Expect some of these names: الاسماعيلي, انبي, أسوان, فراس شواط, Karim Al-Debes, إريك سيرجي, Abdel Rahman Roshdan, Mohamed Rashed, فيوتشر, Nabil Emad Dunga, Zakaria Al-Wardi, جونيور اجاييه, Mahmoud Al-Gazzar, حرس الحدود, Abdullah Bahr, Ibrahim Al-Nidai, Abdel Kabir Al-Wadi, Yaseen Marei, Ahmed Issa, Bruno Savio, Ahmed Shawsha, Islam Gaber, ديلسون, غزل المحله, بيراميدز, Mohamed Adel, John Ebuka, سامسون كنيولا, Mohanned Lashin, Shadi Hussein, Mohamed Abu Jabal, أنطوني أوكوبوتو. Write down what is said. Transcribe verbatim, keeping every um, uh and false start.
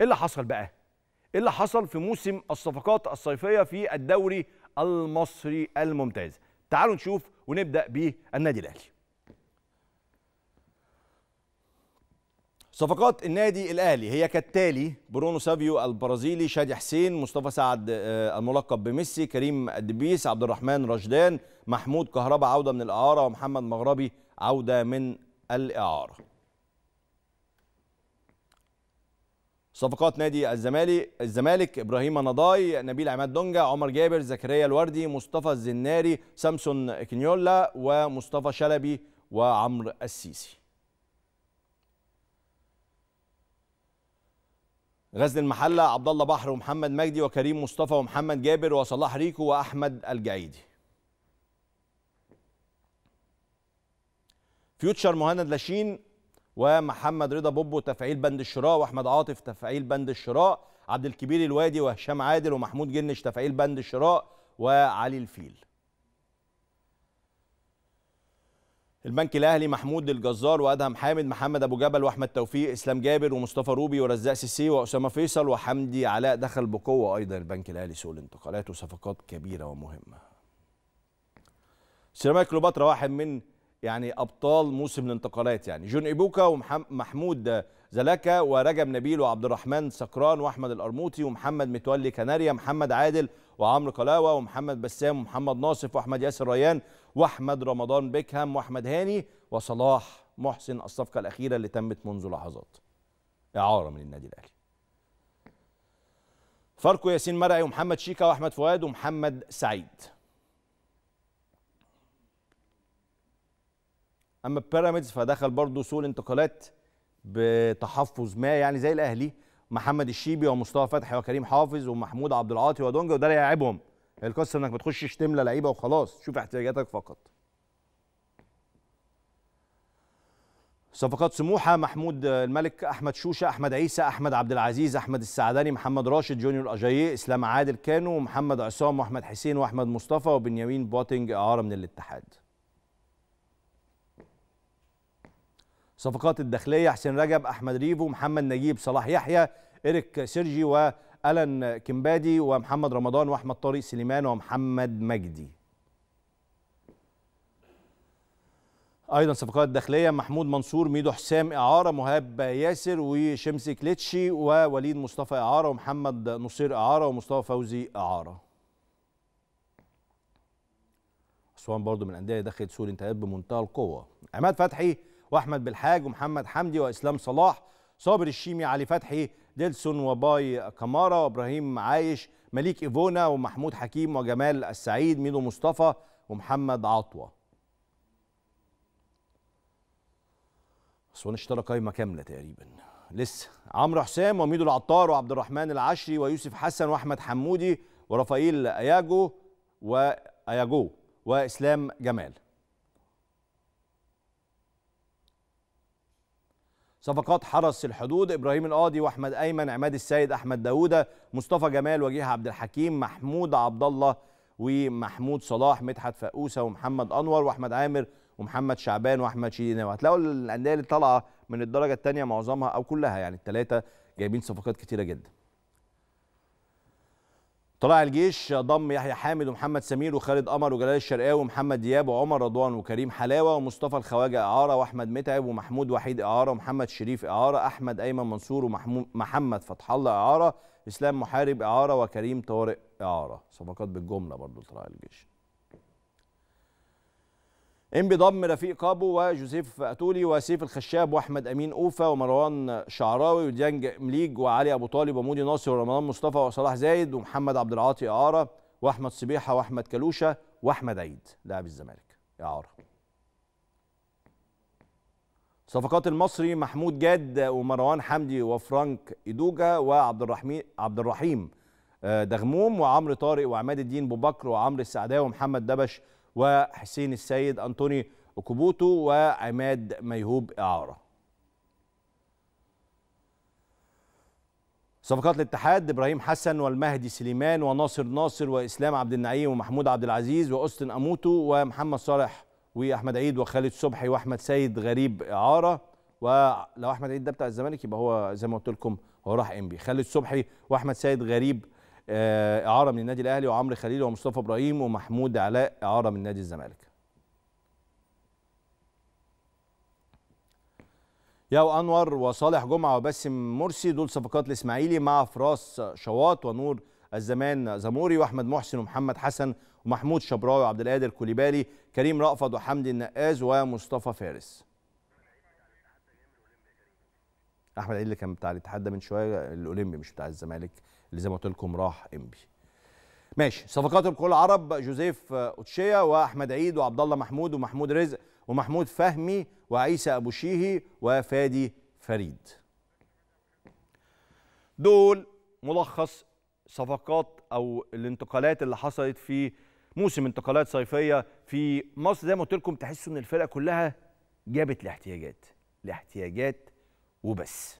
ايه اللي حصل بقى؟ ايه اللي حصل في موسم الصفقات الصيفيه في الدوري المصري الممتاز؟ تعالوا نشوف ونبدا بالنادي الاهلي. صفقات النادي الاهلي هي كالتالي: برونو سافيو البرازيلي، شادي حسين، مصطفى سعد الملقب بميسي، كريم الدبيس، عبد الرحمن رشدان، محمود كهربا عوده من الاعاره، ومحمد مغربي عوده من الاعاره. صفقات نادي الزمالك الزمالك ابراهيم النضاي، نبيل عماد دونجا، عمر جابر، زكريا الوردي، مصطفى الزناري، سامسون كنيولا، ومصطفى شلبي، وعمرو السيسي. غزل المحله عبد الله بحر ومحمد مجدي وكريم مصطفى ومحمد جابر وصلاح ريكو واحمد الجعيدي. فيوتشر مهند لاشين ومحمد رضا بوبو تفعيل بند الشراء، واحمد عاطف تفعيل بند الشراء، عبد الكبير الوادي وهشام عادل ومحمود جنش تفعيل بند الشراء، وعلي الفيل. البنك الاهلي محمود الجزار وادهم حامد، محمد ابو جبل واحمد توفيق، اسلام جابر ومصطفى روبي ورزاق سيسي واسامه فيصل وحمدي علاء. دخل بقوه ايضا البنك الاهلي سوق الانتقالات وصفقات كبيره ومهمه. سيراميكا كليوباترا واحد من يعني ابطال موسم الانتقالات، يعني جون ايبوكا ومحمود زلاكا ورجب نبيل وعبد الرحمن سكران واحمد القرموطي ومحمد متولي كناريا، محمد عادل وعمرو قلاوه ومحمد بسام ومحمد ناصف واحمد ياسر ريان واحمد رمضان بيكهام واحمد هاني وصلاح محسن. الصفقه الاخيره اللي تمت منذ لحظات اعاره من النادي الاهلي. فاركو ياسين مرعي ومحمد شيكا واحمد فؤاد ومحمد سعيد. اما بيراميدز فدخل برضه سوق الانتقالات بتحفظ ما، يعني زي الاهلي، محمد الشيبي ومصطفى فتحي وكريم حافظ ومحمود عبد العاطي ودونجا. وده لاعبهم القصه، انك ما تخشش تملى لعيبه وخلاص، شوف احتياجاتك فقط. صفقات سموحه: محمود الملك، احمد شوشه، احمد عيسى، احمد عبد العزيز، احمد السعداني، محمد راشد، جونيور اجاييه، اسلام عادل كانو، ومحمد عصام واحمد حسين واحمد مصطفى، وبنيامين بوتنج اعاره من الاتحاد. صفقات الداخليه: حسين رجب، احمد ريفو، محمد نجيب، صلاح يحيى، إريك سيرجي، والان كمبادي، ومحمد رمضان واحمد طارق سليمان، ومحمد مجدي. ايضا صفقات داخليه: محمود منصور، ميدو حسام اعاره، مهاب ياسر، وشمس كليتشي، ووليد مصطفى اعاره، ومحمد نصير اعاره، ومصطفى فوزي اعاره. اسوان برضو من الانديه دخلت سوق الانتقالات بمنتهى القوه: عماد فتحي واحمد بالحاج ومحمد حمدي واسلام صلاح، صابر الشيمي، علي فتحي، ديلسون وباي كمارا، وابراهيم عايش، مليك ايفونا، ومحمود حكيم، وجمال السعيد، ميدو مصطفى، ومحمد عطوه. اسوان اشترى قايمه كامله تقريبا. لسه عمرو حسام وميدو العطار وعبد الرحمن العشري ويوسف حسن واحمد حمودي ورافائيل اياجو واياجو واسلام جمال. صفقات حرس الحدود: ابراهيم القاضي واحمد ايمن، عماد السيد، احمد داوده، مصطفى جمال، وجيه عبد الحكيم، محمود عبد الله، ومحمود صلاح، مدحت فقوسه، ومحمد انور، واحمد عامر، ومحمد شعبان، واحمد شيدينا. وهتلاقوا الانديه اللي طالعه من الدرجه الثانيه معظمها او كلها، يعني الثلاثه جايبين صفقات كتيره جدا. طلع الجيش ضم يحيى حامد ومحمد سمير وخالد قمر وجلال الشرقاوي ومحمد دياب وعمر رضوان وكريم حلاوه ومصطفى الخواجه اعاره واحمد متعب ومحمود وحيد اعاره ومحمد شريف اعاره احمد ايمن منصور ومحمد فتح الله اعاره اسلام محارب اعاره وكريم طارق اعاره. صفقات بالجمله برضو طلع الجيش. انبي ضم رفيق كابو وجوزيف اتولي وسيف الخشاب واحمد امين اوفا ومروان شعراوي وديانج مليج وعلي ابو طالب ومودي ناصر ورمضان مصطفى وصلاح زايد ومحمد عبد العاطي اعاره واحمد صبيحه واحمد كلوشه واحمد عيد لاعب الزمالك اعاره. صفقات المصري: محمود جاد ومروان حمدي وفرانك ايدوجا وعبد الرحيم عبد الرحيم دغموم وعمرو طارق وعماد الدين ابو بكر وعمرو السعداوي ومحمد دبش وحسين السيد، أنطوني أوكوبوتو، وعماد ميهوب إعارة. صفقات الاتحاد: إبراهيم حسن والمهدي سليمان وناصر ناصر وإسلام عبد النعيم ومحمود عبد العزيز وأوستن أموتو ومحمد صالح وأحمد عيد وخالد صبحي وأحمد سيد غريب إعارة. ولو أحمد عيد ده بتاع الزمالك يبقى هو زي ما قلت لكم وراح انبي. خالد صبحي واحمد سيد غريب اعاره من النادي الاهلي، وعمرو خليل ومصطفى ابراهيم ومحمود علاء اعاره من نادي الزمالك. ياو انور وصالح جمعه وباسم مرسي دول صفقات الاسماعيلي مع فراس شواط ونور الزمان زموري واحمد محسن ومحمد حسن ومحمود شبراوي وعبد القادر كوليبالي، كريم رأفت وحمدي النقاز ومصطفى فارس. احمد علي اللي كان بتاع الاتحاد ده من شويه، الاولمبي مش بتاع الزمالك، اللي زي ما قلت لكم راح انبي. ماشي، صفقات الكل العرب جوزيف اوتشيا واحمد عيد وعبد الله محمود ومحمود رزق ومحمود فهمي وعيسى ابو شيهي وفادي فريد. دول ملخص صفقات او الانتقالات اللي حصلت في موسم انتقالات صيفيه في مصر. زي ما قلت لكم تحسوا ان الفرقه كلها جابت الاحتياجات الاحتياجات وبس.